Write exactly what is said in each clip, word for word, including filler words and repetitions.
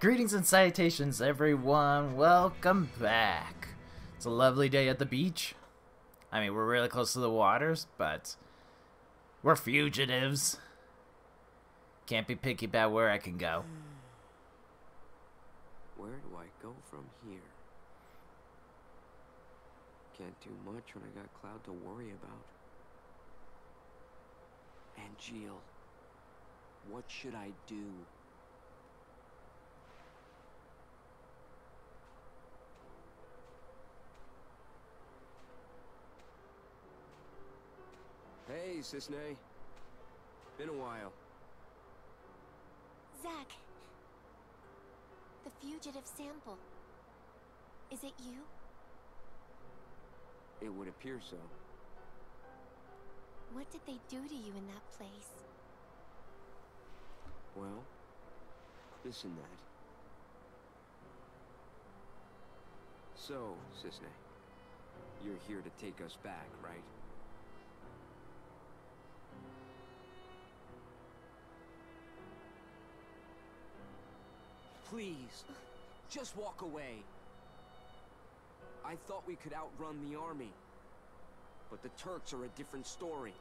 Greetings and salutations, everyone. Welcome back. It's a lovely day at the beach. I mean, we're really close to the waters, but we're fugitives. Can't be picky about where I can go. Where do I go from here? Can't do much when I got Cloud to worry about. Angeal, what should I do? Hey, Cissnei. Been a while. Zach. The fugitive sample. Is it you? It would appear so. What did they do to you in that place? Well, this and that. So, Cissnei, you're here to take us back, right? Please, just walk away. I thought we could outrun the army, but the Turks are a different story.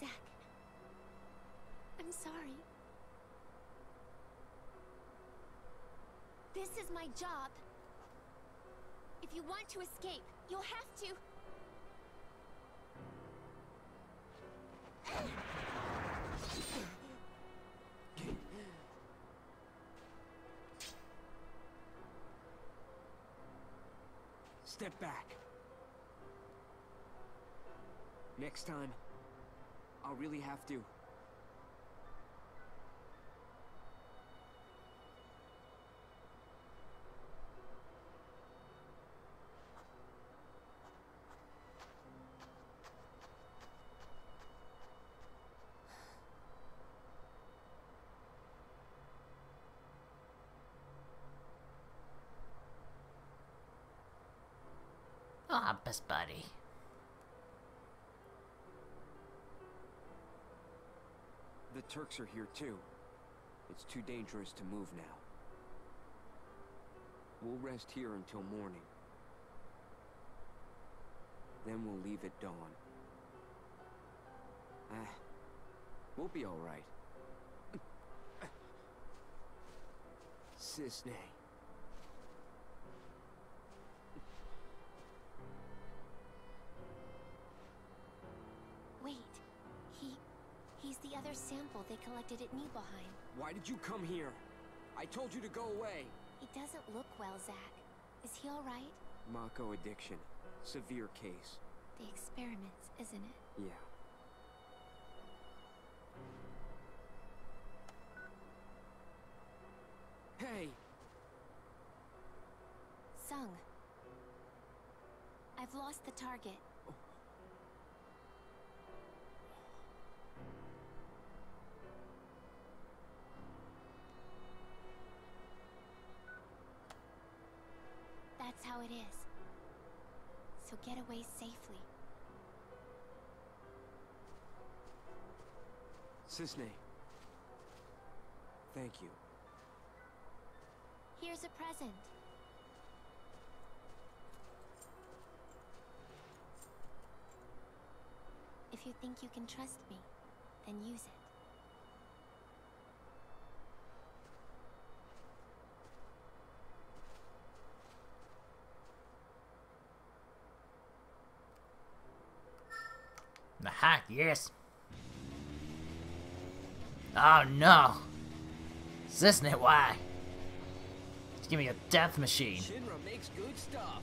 Zach, I'm sorry. This is my job. If you want to escape, you'll have to... Step back. Next time, I'll really have to. Ah, oh, best buddy. The Turks are here too. It's too dangerous to move now. We'll rest here until morning. Then we'll leave at dawn. Ah, eh, we'll be all right. Cissnei. Sample they collected at Nibelheim. Why did you come here? I told you to go away. It doesn't look well, Zach. Is he all right? Mako addiction. Severe case. The experiments, isn't it? Yeah. Hey! Sung. I've lost the target. That's how it is. So get away safely. Cissnei. Thank you. Here's a present. If you think you can trust me, then use it. Aha, yes. Oh no. Cissnei, why? Just give me a death machine. Shinra makes good stuff.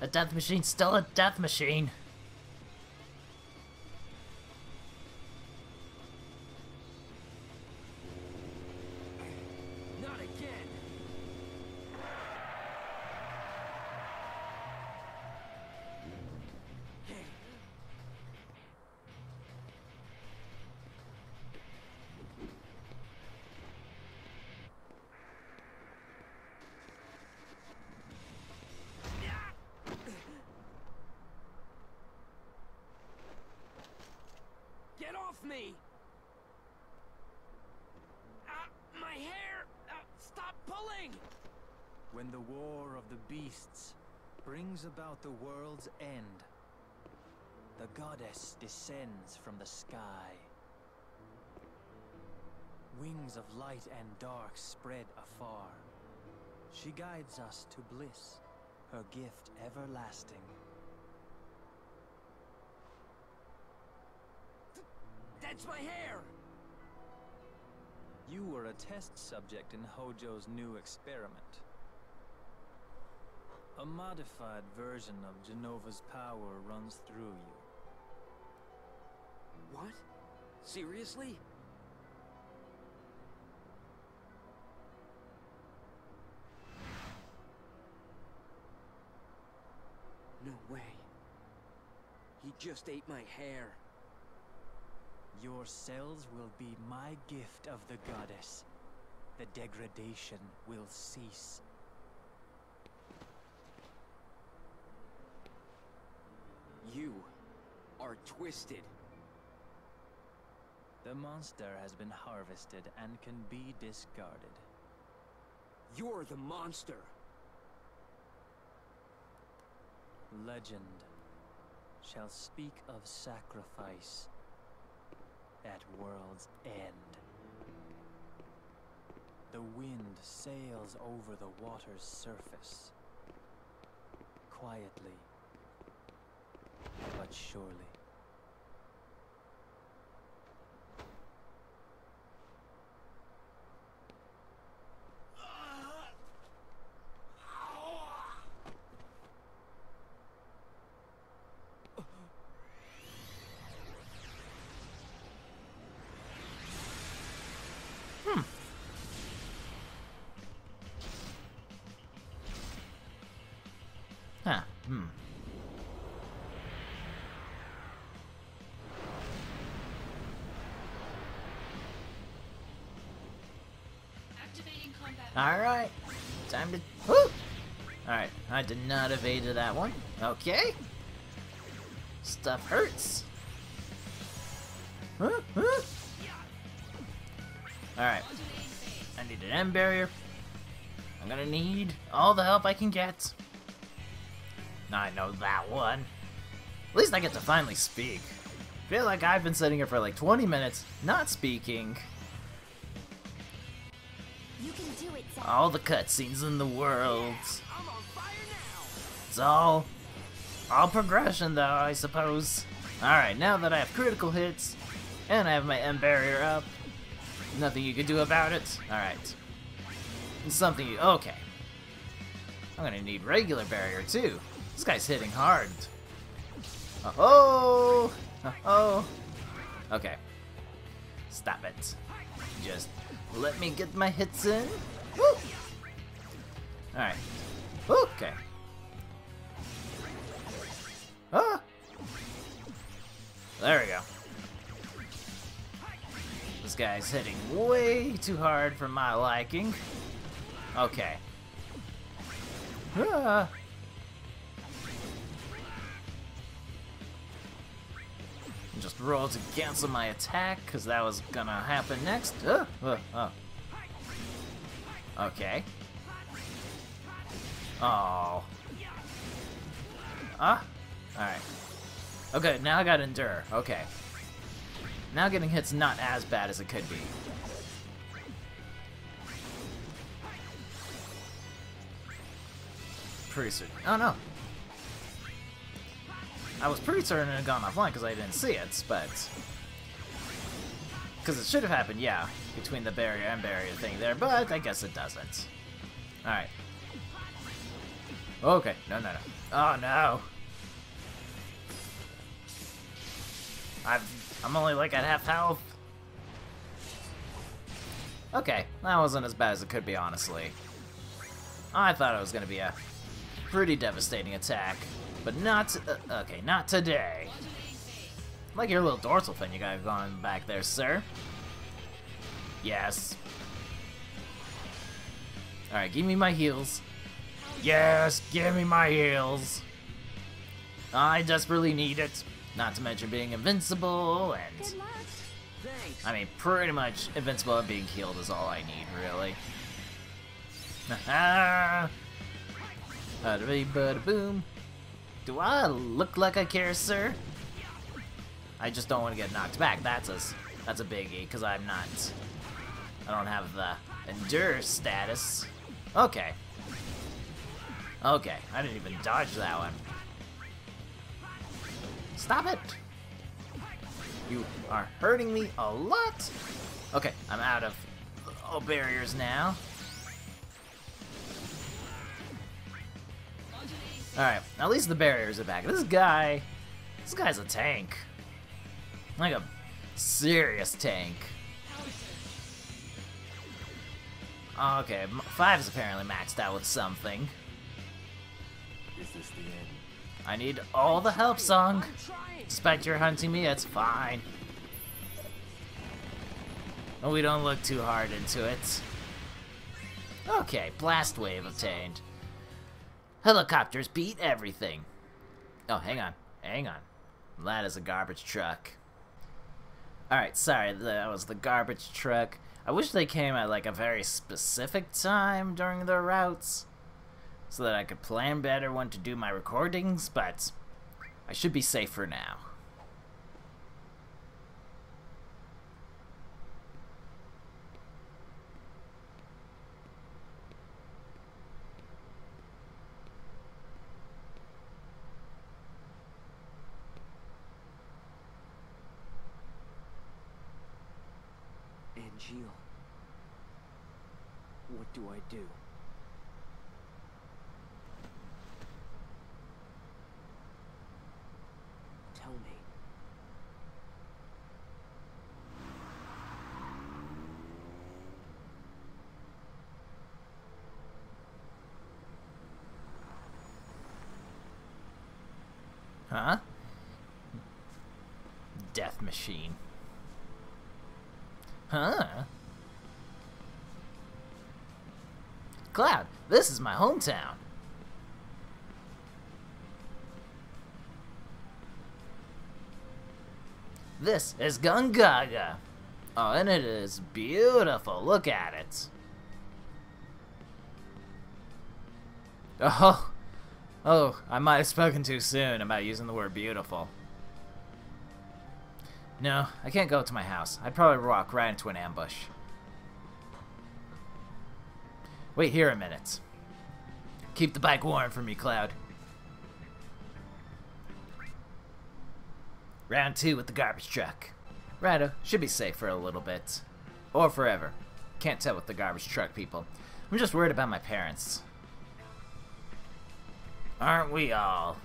A death machine, still a death machine. falling! When the war of the beasts brings about the world's end, the goddess descends from the sky. Wings of light and dark spread afar. She guides us to bliss, her gift everlasting. Th- that's my hair! You were a test subject in Hojo's new experiment. A modified version of Jenova's power runs through you. What? Seriously? No way. He just ate my hair. Your cells will be my gift of the goddess. The degradation will cease. You are twisted. The monster has been harvested and can be discarded. You're the monster! Legend shall speak of sacrifice at world's end. The wind sails over the water's surface, quietly but surely. Alright, time to... Woo! Alright, I did not evade that one. Okay. Stuff hurts. Huh? Huh? Alright. I need an end barrier. I'm gonna need all the help I can get. Now I know that one. At least I get to finally speak. I feel like I've been sitting here for like twenty minutes, not speaking. All the cutscenes in the world. Yeah, I'm on fire now. It's all, all progression though, I suppose. Alright, now that I have critical hits, and I have my end barrier up, nothing you can do about it. Alright. Something you, okay. I'm gonna need regular barrier too. This guy's hitting hard. Uh-oh! Uh-oh! Okay. Stop it. Just let me get my hits in. Woo! Alright. Okay. Ah! There we go. This guy's hitting way too hard for my liking. Okay. Ah! Just roll to cancel my attack, because that was gonna happen next. Uh, uh, uh. Okay. Oh. Ah. Alright. Okay, now I got Endure. Okay. Now getting hit's not as bad as it could be. Pretty certain. Oh no. I was pretty certain it had gone offline because I didn't see it, but... Because it should have happened, yeah, between the barrier and barrier thing there, but I guess it doesn't. Alright. Okay, no, no, no. Oh, no! I've, I'm only, like, at half health. Okay, that wasn't as bad as it could be, honestly. I thought it was gonna be a pretty devastating attack. But not, uh, okay, not today. Like your little dorsal fin you got going back there, sir. Yes. Alright, give me my heals. Yes, give me my heals. I desperately need it. Not to mention being invincible and... I mean, pretty much invincible and being healed is all I need, really. Haha! Bada boom! Do I look like I care, sir? I just don't want to get knocked back. That's a, that's a biggie, because I'm not... I don't have the endure status. Okay. Okay, I didn't even dodge that one. Stop it! You are hurting me a lot! Okay, I'm out of all barriers now. Alright, at least the barriers are back. This guy... This guy's a tank. Like a serious tank. Okay, five's apparently maxed out with something. Is this the end? I need all the help, Song. Despite your hunting me, that's fine. But we don't look too hard into it. Okay, blast wave obtained. Helicopters beat everything. Oh, hang on, hang on. That is a garbage truck. All right, sorry, that was the garbage truck. I wish they came at like a very specific time during their routes, so that I could plan better when to do my recordings, but I should be safe for now. Angeal, what do I do? Huh? Death machine. Huh? Cloud, this is my hometown. This is Gongaga. Oh, and it is beautiful. Look at it. Oh. Oh, I might have spoken too soon about using the word beautiful. No, I can't go to my house. I'd probably walk right into an ambush. Wait here a minute. Keep the bike warm for me, Cloud. Round two with the garbage truck. Righto, should be safe for a little bit. Or forever. Can't tell with the garbage truck people. I'm just worried about my parents. Aren't we all?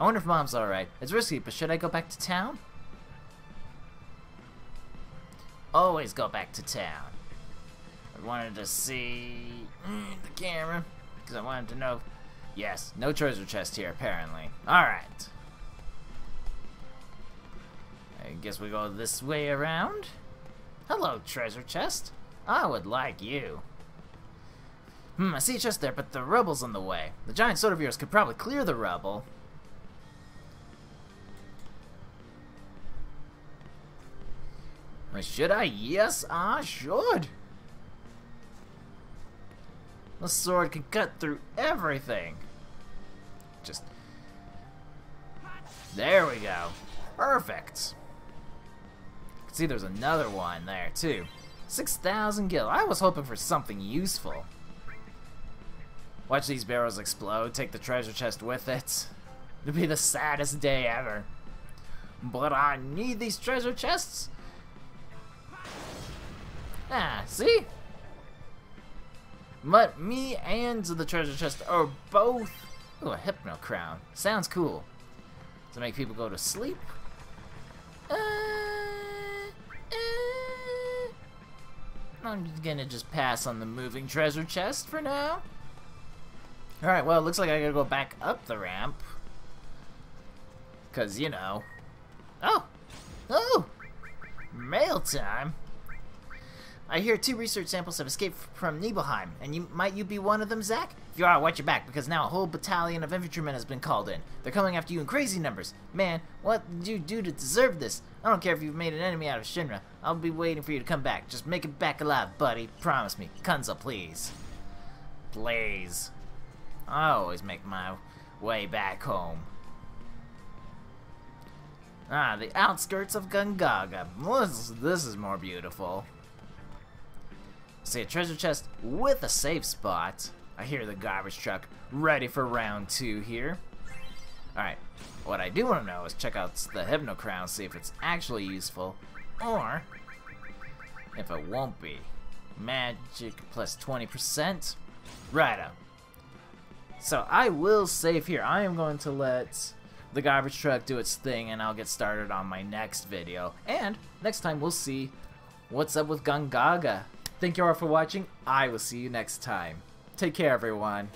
I wonder if Mom's alright. It's risky, but should I go back to town? Always go back to town. I wanted to see mm, the camera, because I wanted to know. Yes, no treasure chest here, apparently. Alright. I guess we go this way around. Hello, treasure chest. I would like you. Hmm, I see a chest there, but the rubble's in the way. The giant sword of yours could probably clear the rubble. Should I? Yes, I should. The sword can cut through everything. Just... There we go. Perfect. You can see there's another one there, too. six thousand gil. I was hoping for something useful. Watch these barrels explode, take the treasure chest with it. It'll be the saddest day ever. But I need these treasure chests. Ah, see? But me and the treasure chest are both... Ooh, a Hypno Crown. Sounds cool. To make people go to sleep. Uh, uh, I'm gonna just pass on the moving treasure chest for now. Alright, well, it looks like I gotta go back up the ramp. Because, you know. Oh! Oh! Mail time! I hear two research samples have escaped from Nibelheim, and you might you be one of them, Zach? If you are, watch your back, because now a whole battalion of infantrymen has been called in. They're coming after you in crazy numbers. Man, what did you do to deserve this? I don't care if you've made an enemy out of Shinra. I'll be waiting for you to come back. Just make it back alive, buddy. Promise me. Kunza, please. Please. I always make my way back home. Ah, the outskirts of Gongaga. This, this is more beautiful. See a treasure chest with a safe spot. I hear the garbage truck ready for round two here. Alright, what I do want to know is check out the Hypno Crown, see if it's actually useful, or if it won't be. Magic plus twenty percent. Righto. So I will save here. I am going to let the garbage truck do its thing, and I'll get started on my next video, and next time we'll see what's up with Gongaga. Thank you all for watching. I will see you next time. Take care, everyone.